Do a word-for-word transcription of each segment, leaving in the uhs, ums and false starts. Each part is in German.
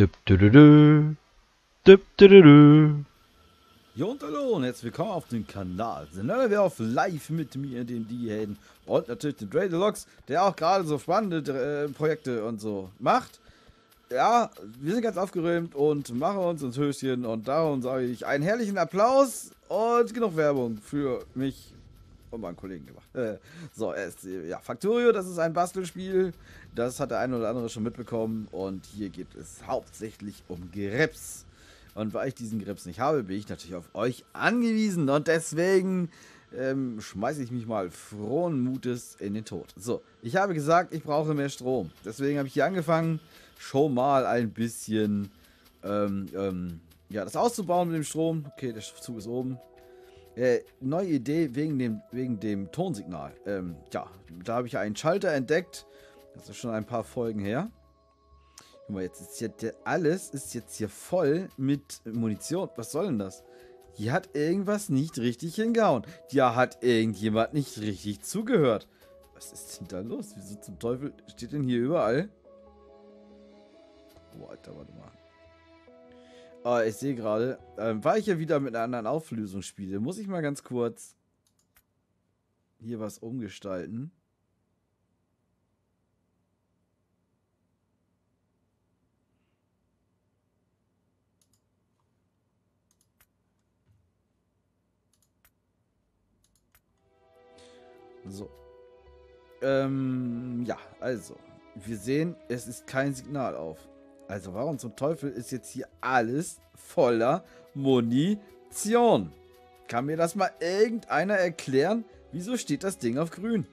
Düb, düb, düb, düb, düb, düb. Jo und hallo und herzlich willkommen auf dem Kanal. Sind wir auf live mit mir, dem D H G und natürlich dem Dreadlocks, der auch gerade so spannende äh, Projekte und so macht. Ja, wir sind ganz aufgeräumt und machen uns ins Höschen und darum sage ich einen herrlichen Applaus und genug Werbung für mich und meinen Kollegen gemacht. Äh, so, erst, ja, Factorio, das ist ein Bastelspiel, das hat der eine oder andere schon mitbekommen und hier geht es hauptsächlich um Grips. Und weil ich diesen Grips nicht habe, bin ich natürlich auf euch angewiesen. Und deswegen ähm, schmeiße ich mich mal frohen Mutes in den Tod. So, ich habe gesagt, ich brauche mehr Strom. Deswegen habe ich hier angefangen, schon mal ein bisschen ähm, ähm, ja, das auszubauen mit dem Strom. Okay, der Zug ist oben. Äh, neue Idee wegen dem, wegen dem Tonsignal. Ähm, ja, da habe ich einen Schalter entdeckt. Das ist schon ein paar Folgen her. Jetzt ist hier alles ist jetzt hier voll mit Munition. Was soll denn das? Hier hat irgendwas nicht richtig hingehauen. Ja, hat irgendjemand nicht richtig zugehört. Was ist denn da los? Wieso zum Teufel steht denn hier überall? Oh, Alter, warte mal. Oh, ich sehe gerade, ähm, weil ich ja wieder mit einer anderen Auflösung spiele, muss ich mal ganz kurz hier was umgestalten. So, ähm, ja, also, wir sehen, es ist kein Signal auf. Also warum zum Teufel ist jetzt hier alles voller Munition? Kann mir das mal irgendeiner erklären? Wieso steht das Ding auf grün?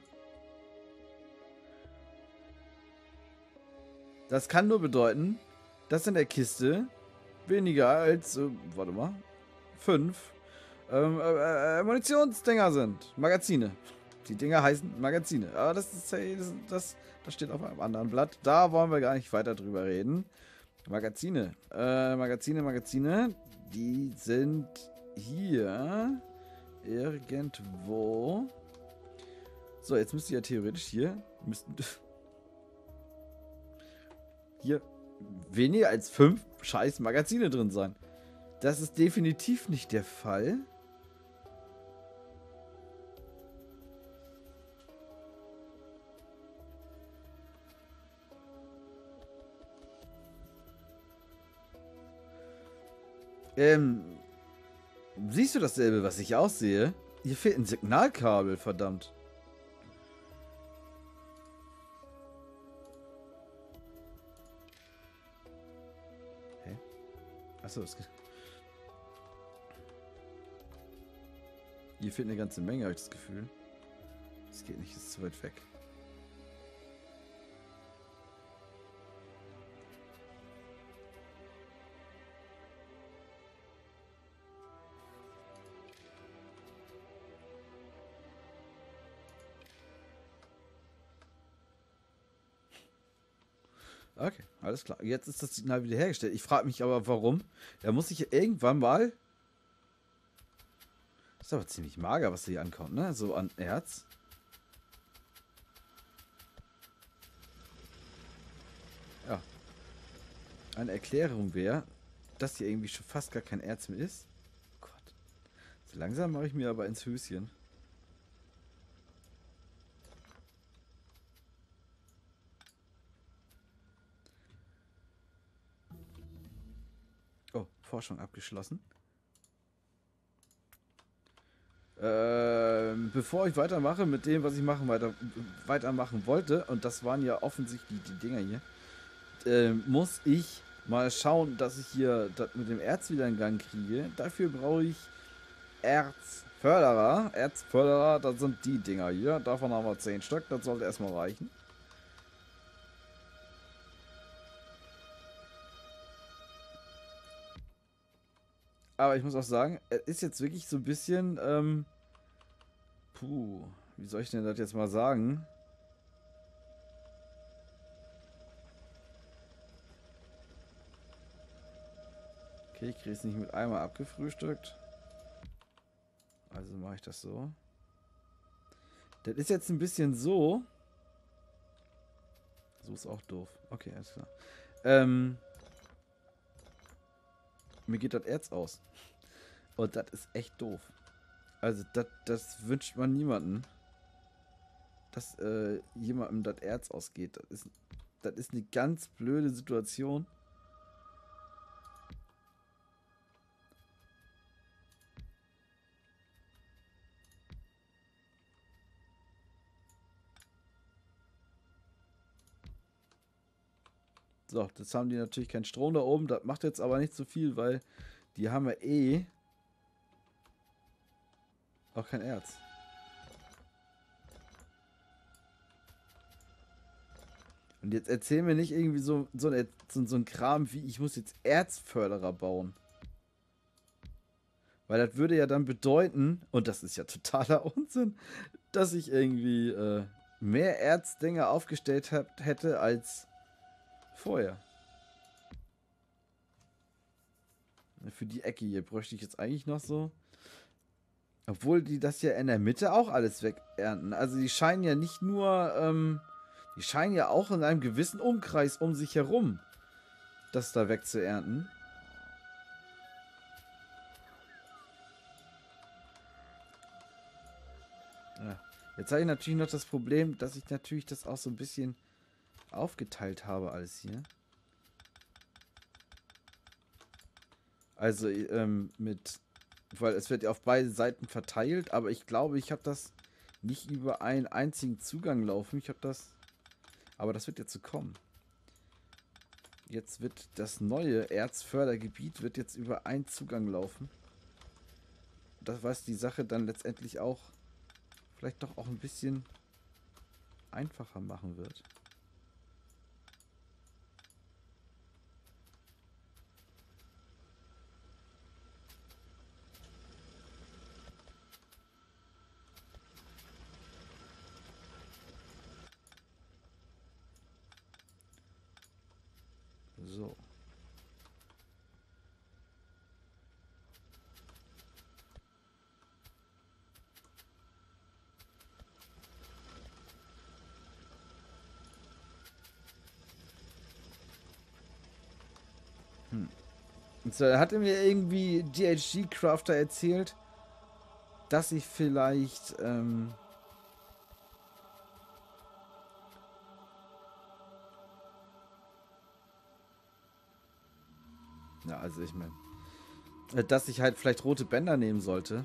Das kann nur bedeuten, dass in der Kiste weniger als, äh, warte mal, fünf ähm, äh, äh, Munitionsdinger sind, Magazine. Die Dinger heißen Magazine. Aber das ist, das, das, das steht auf einem anderen Blatt. Da wollen wir gar nicht weiter drüber reden. Magazine. Äh, Magazine, Magazine. Die sind hier irgendwo. So, jetzt müsste ja theoretisch hier müssten hier weniger als fünf scheiß Magazine drin sein. Das ist definitiv nicht der Fall. Ähm, siehst du dasselbe, was ich auch sehe? Hier fehlt ein Signalkabel, verdammt. Hä? Achso, es geht. Hier fehlt eine ganze Menge, habe ich das Gefühl. Es geht nicht, es ist zu weit weg. Okay, alles klar. Jetzt ist das Signal wieder hergestellt. Ich frage mich aber, warum. Da muss ich irgendwann mal... Das ist aber ziemlich mager, was hier ankommt, ne? So an Erz. Ja. Eine Erklärung wäre, dass hier irgendwie schon fast gar kein Erz mehr ist. Oh Gott. So langsam mache ich mir aber ins Höschen. Forschung abgeschlossen. Ähm, bevor ich weitermache mit dem, was ich machen weiter, weitermachen wollte, und das waren ja offensichtlich die Dinger hier, ähm, muss ich mal schauen, dass ich hier das mit dem Erz wieder in Gang kriege. Dafür brauche ich Erzförderer. Erzförderer, das sind die Dinger hier. Davon haben wir zehn Stück, das sollte erstmal reichen. Aber ich muss auch sagen, es ist jetzt wirklich so ein bisschen, ähm, puh, wie soll ich denn das jetzt mal sagen? Okay, ich kriege es nicht mit einmal abgefrühstückt. Also mache ich das so. Das ist jetzt ein bisschen so. So ist auch doof. Okay, alles klar. Ähm, mir geht das Erz aus. Und das ist echt doof. Also das, das wünscht man niemanden, dass äh, jemandem das Erz ausgeht. Das ist, das ist eine ganz blöde Situation. So, jetzt haben die natürlich keinen Strom da oben. Das macht jetzt aber nicht so viel, weil die haben ja eh auch kein Erz. Und jetzt erzähl mir nicht irgendwie so, so, ein, so, so ein Kram wie, ich muss jetzt Erzförderer bauen. Weil das würde ja dann bedeuten, und das ist ja totaler Unsinn, dass ich irgendwie äh, mehr Erzdinger aufgestellt hab, hätte als vorher. Für die Ecke hier bräuchte ich jetzt eigentlich noch so. Obwohl die das ja in der Mitte auch alles wegernten. Also die scheinen ja nicht nur, ähm, die scheinen ja auch in einem gewissen Umkreis um sich herum das da wegzuernten. Ja. Jetzt habe ich natürlich noch das Problem, dass ich natürlich das auch so ein bisschen aufgeteilt habe alles hier. Also ähm, mit, weil es wird ja auf beide Seiten verteilt, aber ich glaube, ich habe das nicht über einen einzigen Zugang laufen. Ich habe das, aber das wird jetzt so kommen. Jetzt wird das neue Erzfördergebiet wird jetzt über einen Zugang laufen. Das weiß die Sache dann letztendlich auch vielleicht doch auch ein bisschen einfacher machen wird. So. Hm. Und so hatte mir irgendwie D H G Crafter erzählt, dass ich vielleicht ähm ja, also ich meine, dass ich halt vielleicht rote Bänder nehmen sollte.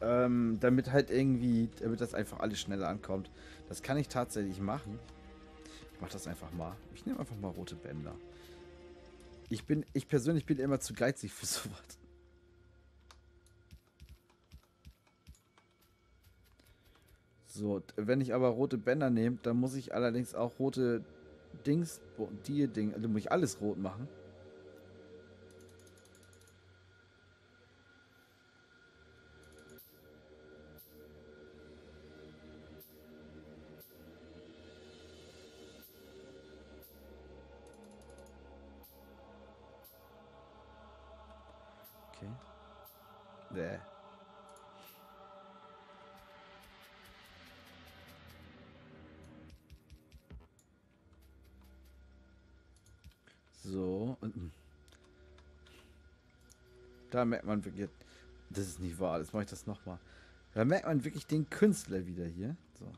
Ähm, damit halt irgendwie, damit das einfach alles schneller ankommt. Das kann ich tatsächlich machen. Ich mache das einfach mal. Ich nehme einfach mal rote Bänder. Ich bin, ich persönlich bin immer zu geizig für sowas. So, wenn ich aber rote Bänder nehme, dann muss ich allerdings auch rote Dings, die Ding, also muss ich alles rot machen. Okay. Bäh. So, und da merkt man wirklich, das ist nicht wahr, jetzt mache ich das nochmal. Da merkt man wirklich den Künstler wieder hier. So.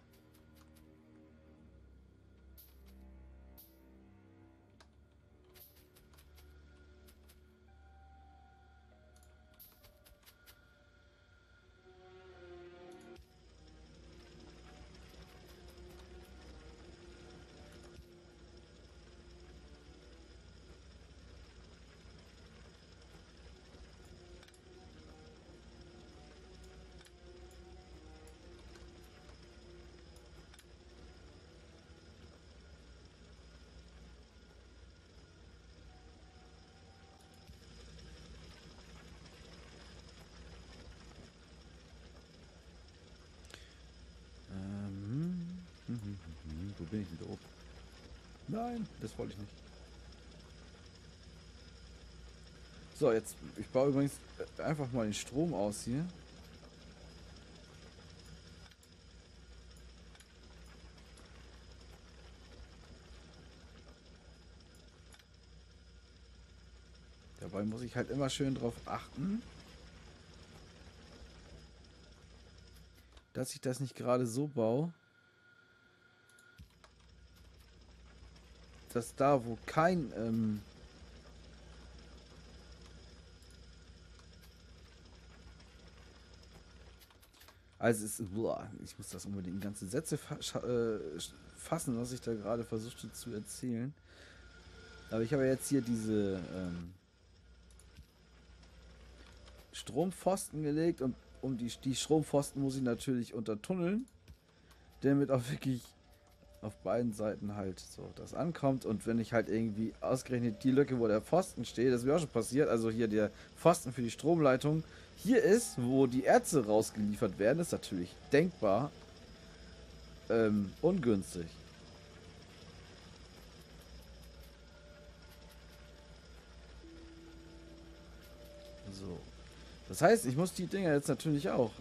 Wo bin ich denn da oben? Nein, das wollte ich nicht. So, jetzt, ich baue übrigens einfach mal den Strom aus hier. Dabei muss ich halt immer schön drauf achten, dass ich das nicht gerade so baue, dass da, wo kein ähm, also es, boah, ich muss das unbedingt in ganze Sätze fa äh, fassen, was ich da gerade versuchte zu erzählen. Aber ich habe jetzt hier diese ähm, Strompfosten gelegt und um die, die Strompfosten muss ich natürlich untertunneln, damit auch wirklich auf beiden Seiten halt so das ankommt. Und wenn ich halt irgendwie ausgerechnet die Lücke, wo der Pfosten steht, das ist mir auch schon passiert, also hier der Pfosten für die Stromleitung hier ist, wo die Erze rausgeliefert werden, ist natürlich denkbar ähm, ungünstig. So. Das heißt, ich muss die Dinger jetzt natürlich auch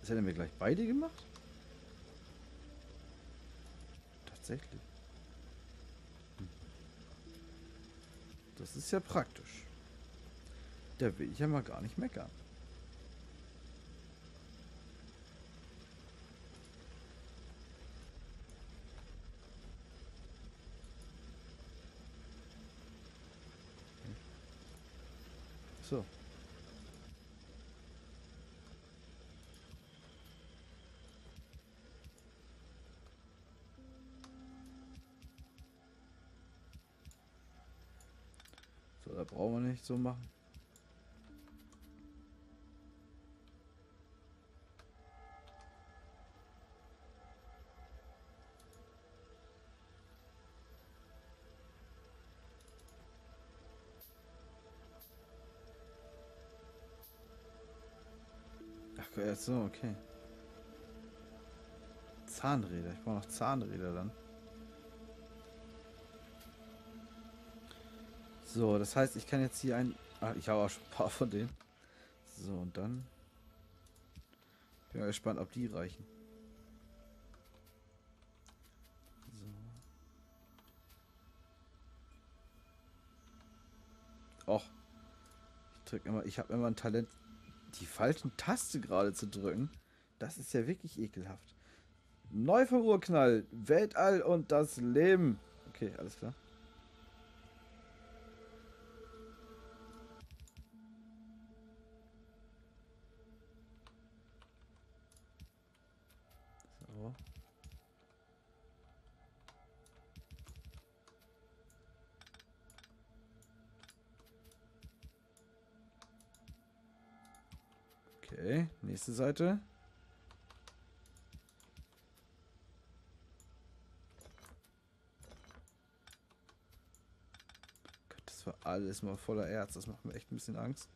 das hätten wir gleich beide gemacht? Tatsächlich. Hm. Das ist ja praktisch. Da will ich ja mal gar nicht meckern. So. So, da brauchen wir nicht so machen. So, okay. Zahnräder. Ich brauche noch Zahnräder dann. So, das heißt, ich kann jetzt hier ein... Ach, ich habe auch schon ein paar von denen. So, und dann... Bin mal gespannt, ob die reichen. So. Och. Ich drücke immer... Ich habe immer ein Talent... Die falschen Taste gerade zu drücken, das ist ja wirklich ekelhaft. Neuverurknall, Weltall und das Leben. Okay, alles klar. So. Okay, nächste Seite. Gott, das war alles mal voller Erz. Das macht mir echt ein bisschen Angst.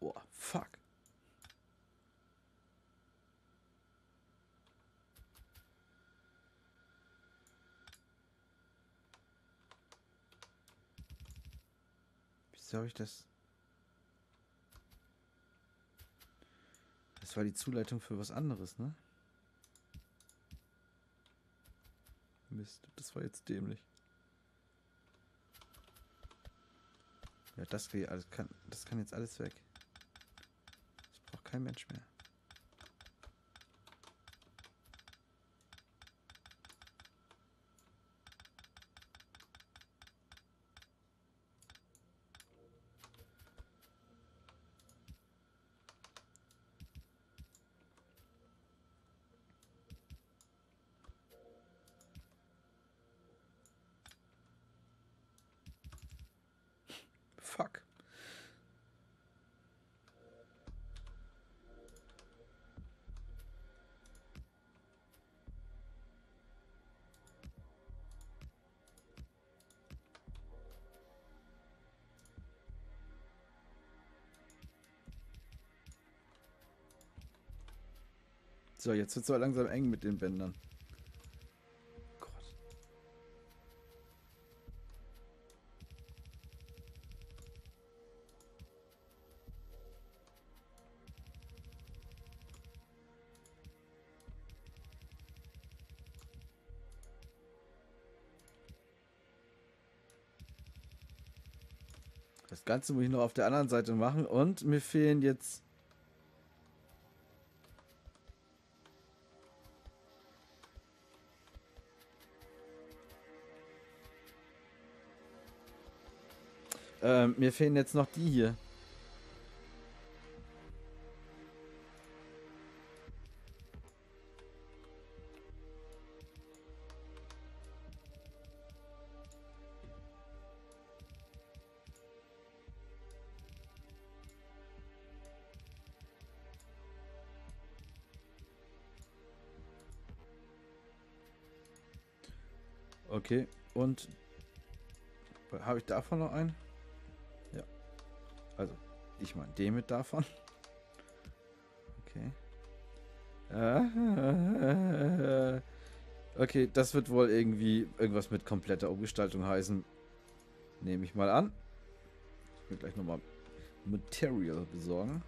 Oh, fuck. Habe ich das? Das war die Zuleitung für was anderes, ne? Mist, das war jetzt dämlich. Ja, das geht alles, kann, das kann jetzt alles weg. Das braucht kein Mensch mehr. Fuck. So, jetzt wird es aber langsam eng mit den Bändern. Ganze muss ich noch auf der anderen Seite machen. Und mir fehlen jetzt... Ähm, mir fehlen jetzt noch die hier. Okay, und habe ich davon noch einen? Ja. Also, ich meine, den mit davon. Okay. Okay, das wird wohl irgendwie irgendwas mit kompletter Umgestaltung heißen. Nehme ich mal an. Ich will gleich nochmal Material besorgen.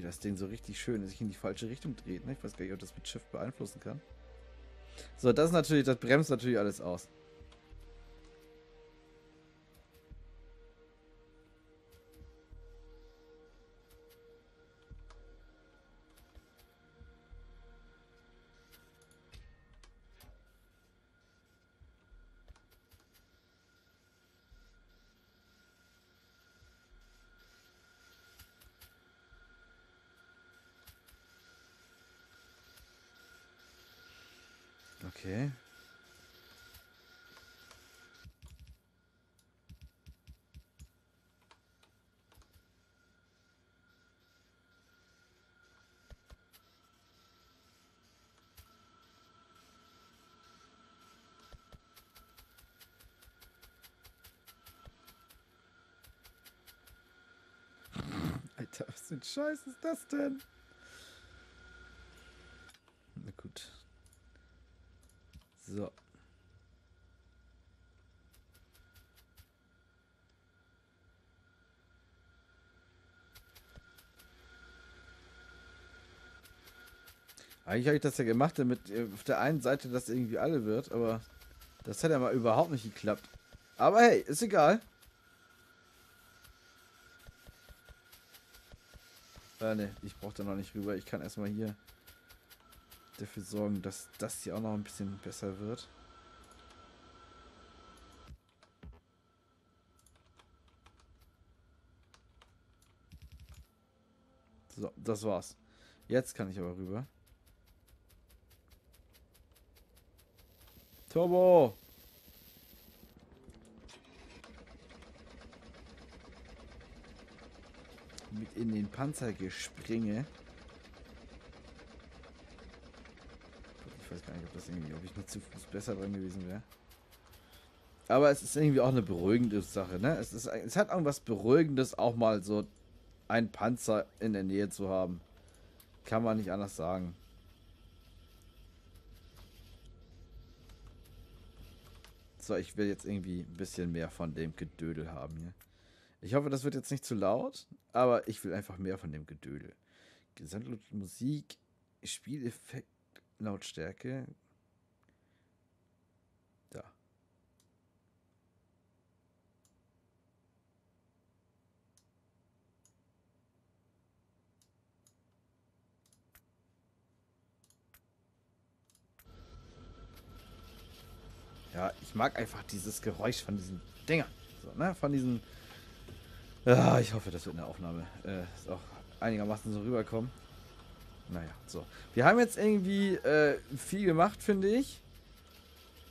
Das Ding so richtig schön, dass ich in die falsche Richtung dreht. Ne? Ich weiß gar nicht, ob das mit Shift beeinflussen kann. So, das ist natürlich, das bremst natürlich alles aus. Okay. Alter, was für ein Scheiß ist das denn? Na gut. So. Eigentlich habe ich das ja gemacht, damit auf der einen Seite das irgendwie alle wird, aber das hat ja mal überhaupt nicht geklappt. Aber hey, ist egal. Äh, ne, ich brauche da noch nicht rüber. Ich kann erstmal hier dafür sorgen, dass das hier auch noch ein bisschen besser wird. So, das war's. Jetzt kann ich aber rüber. Turbo! Mit in den Panzer gespringe. Ich weiß gar nicht, ob das irgendwie, ob ich mit zu Fuß besser dran gewesen wäre. Aber es ist irgendwie auch eine beruhigende Sache, ne? Es ist, es hat irgendwas Beruhigendes, auch mal so einen Panzer in der Nähe zu haben. Kann man nicht anders sagen. So, ich will jetzt irgendwie ein bisschen mehr von dem Gedödel haben hier. Ich hoffe, das wird jetzt nicht zu laut, aber ich will einfach mehr von dem Gedödel. Gesamtlaut, Musik, Spieleffekt. Lautstärke. Da. Ja, ich mag einfach dieses Geräusch von diesen Dingern. So, ne? Von diesen... Ah, ich hoffe, das wird in der Aufnahme äh, ist auch einigermaßen so rüberkommen. Naja, so. Wir haben jetzt irgendwie äh, viel gemacht, finde ich.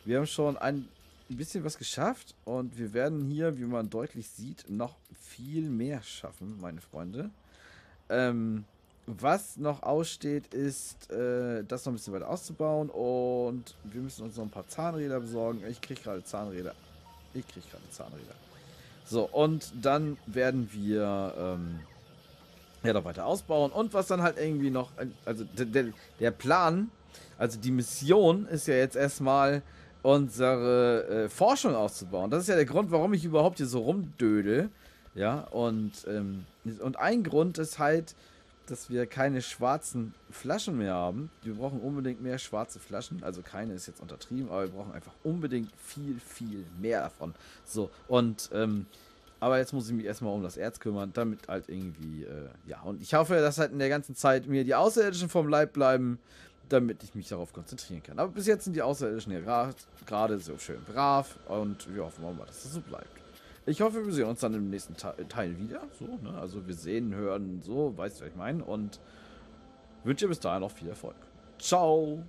Wir haben schon ein bisschen was geschafft. Und wir werden hier, wie man deutlich sieht, noch viel mehr schaffen, meine Freunde. Ähm, was noch aussteht, ist, äh, das noch ein bisschen weiter auszubauen. Und wir müssen uns noch ein paar Zahnräder besorgen. Ich kriege gerade Zahnräder. Ich kriege gerade Zahnräder. So, und dann werden wir... Ähm, Herder weiter ausbauen. Und was dann halt irgendwie noch, also der, der Plan, also die Mission ist ja jetzt erstmal unsere äh, Forschung auszubauen. Das ist ja der Grund, warum ich überhaupt hier so rumdödel. Ja, und, ähm, und ein Grund ist halt, dass wir keine schwarzen Flaschen mehr haben. Wir brauchen unbedingt mehr schwarze Flaschen. Also keine ist jetzt untertrieben, aber wir brauchen einfach unbedingt viel, viel mehr davon. So, und, ähm, aber jetzt muss ich mich erstmal um das Erz kümmern, damit halt irgendwie, äh, ja. Und ich hoffe, dass halt in der ganzen Zeit mir die Außerirdischen vom Leib bleiben, damit ich mich darauf konzentrieren kann. Aber bis jetzt sind die Außerirdischen ja gerade so schön brav und wir hoffen mal, dass das so bleibt. Ich hoffe, wir sehen uns dann im nächsten Teil wieder. So, ne? Also wir sehen, hören, so, weißt du, was ich meine. Und wünsche bis dahin noch viel Erfolg. Ciao!